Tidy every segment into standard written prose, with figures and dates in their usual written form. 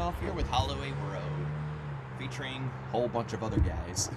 off here with Holloway Road, featuring a whole bunch of other guys.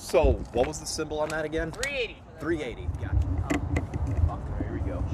So, what was the symbol on that again? 380. 380, yeah. Oh, here we go.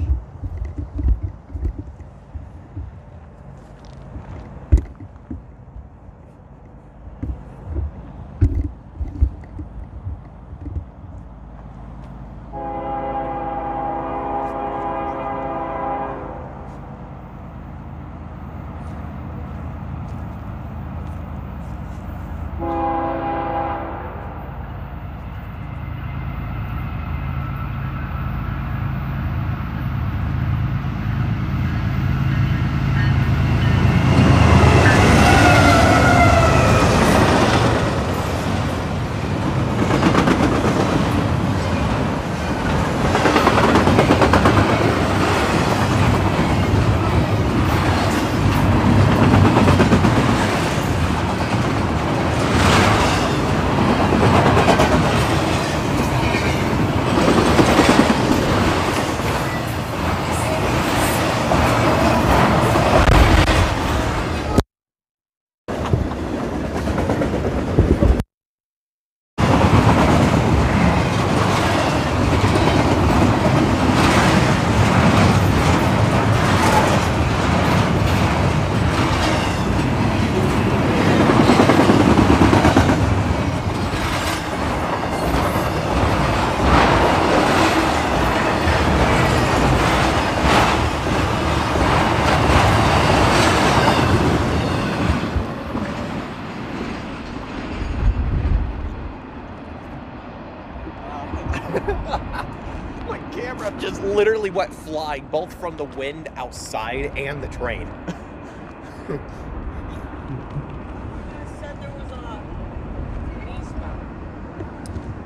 My camera just literally went flying, both from the wind outside and the train.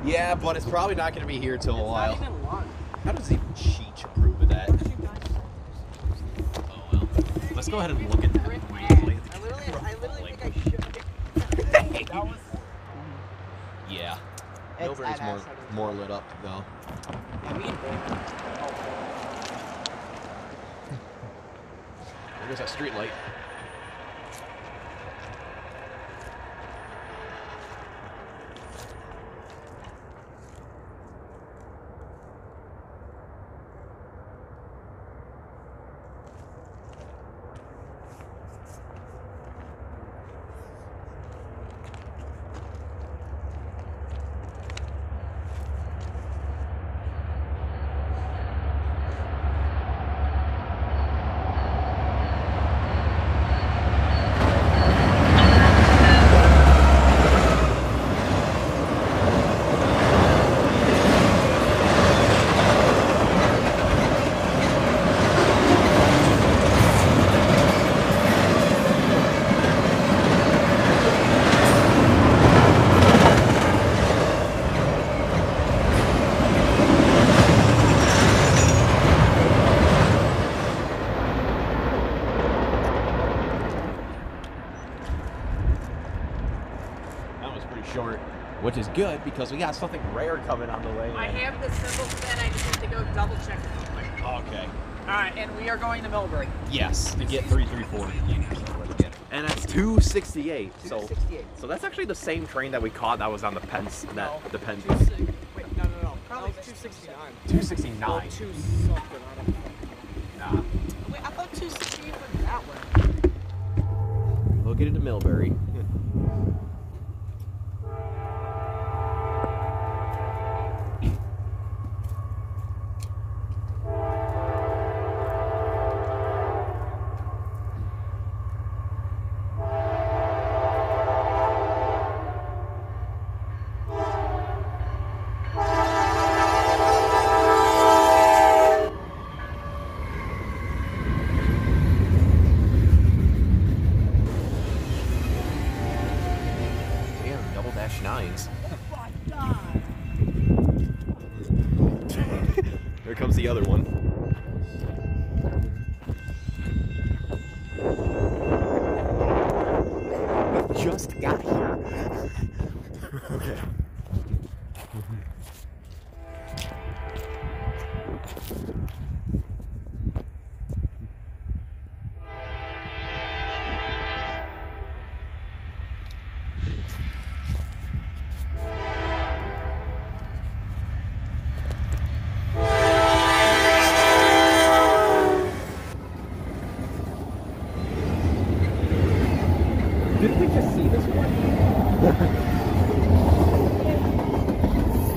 Yeah, but it's probably not going to be here till a while. Not even long. How does even Cheech approve of that? Oh well. Let's go ahead and look at that. I literally think I should. That was... Yeah. Millbury's more lit up though. I mean, there goes that street light. Which is good because we got something rare coming on the way. I have the symbol set. I just have to go double check it real quick. Okay. All right, and we are going to Millbury. Yes, to get 334. And that's 268. 268. So that's actually the same train that we caught that was on the Penn's. No, the Penn's. Wait, no. Probably 269. 269. Or two something. I don't know. Nah. Wait, I thought 268 was that one. We'll get into Millbury. There comes the other one. It just got here. Okay.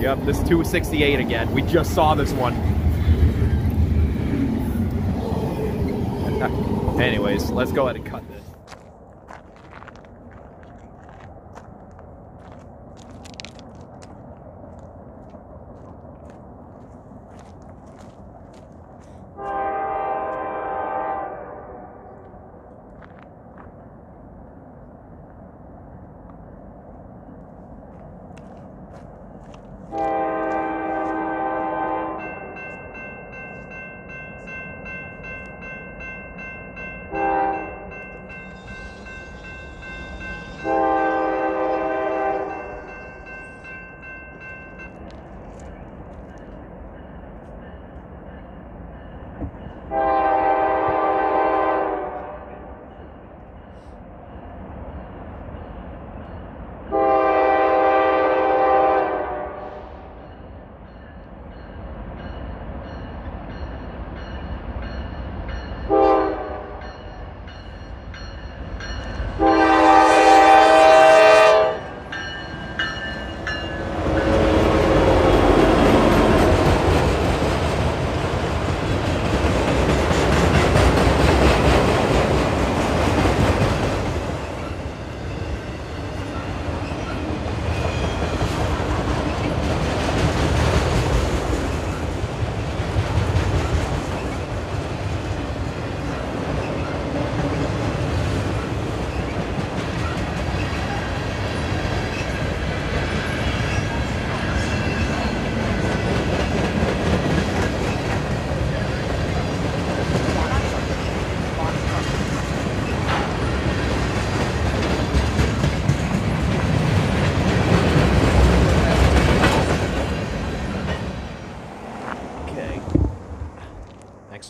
Yep, this 268 again. We just saw this one. Anyways, let's go ahead and cut this.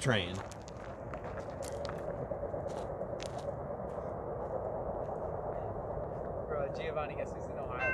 train. Bro, Giovanni guess he's in Ohio.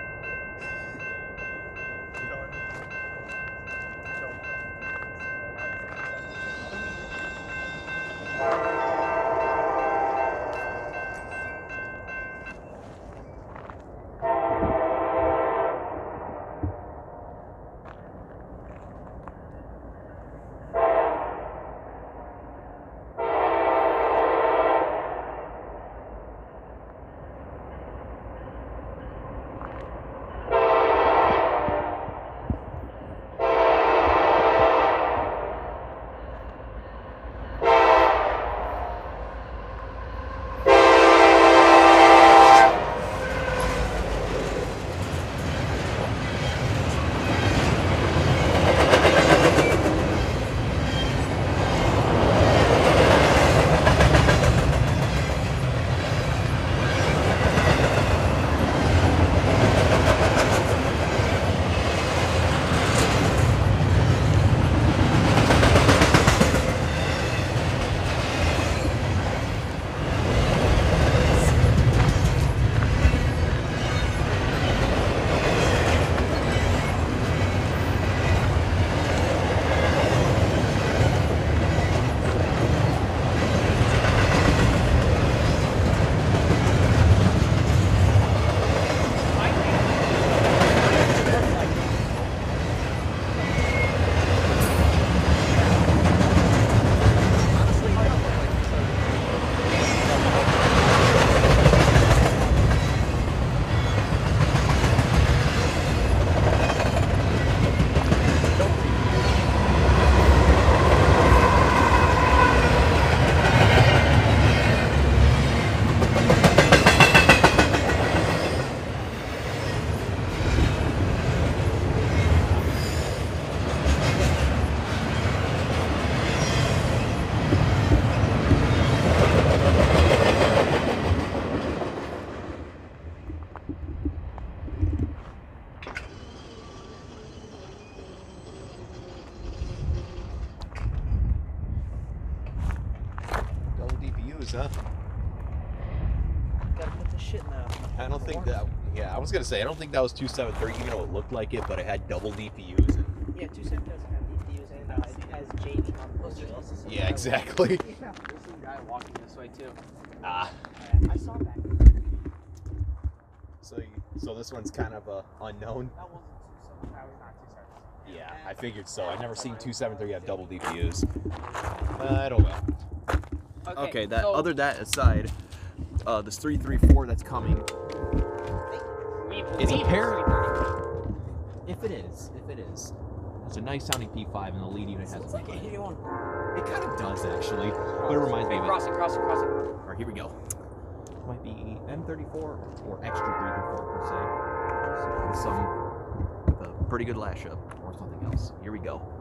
Up. Gotta put this shit in the, I don't think that. Yeah, I was gonna say I don't think that was 273. Even though it looked like it, but it had double DPUs. And, yeah, 273 doesn't have DPUs, and it has JD on the poster. Yeah, exactly. Yeah, there's some guy walking this way too. Ah. I saw that. So this one's kind of a unknown. That wasn't 273. That was not 273. Yeah, I figured so. I've never seen 273 have double DPUs. I don't know. Okay, that so, other that aside, this 334 that's coming is a pair. If it is, it's a nice sounding P5, and the lead unit has like a P5. It kind of does actually, but it reminds me of it. Crossing. All right, here we go. Might be M34 or extra 334 per se. So with a pretty good lash up or something else. Here we go.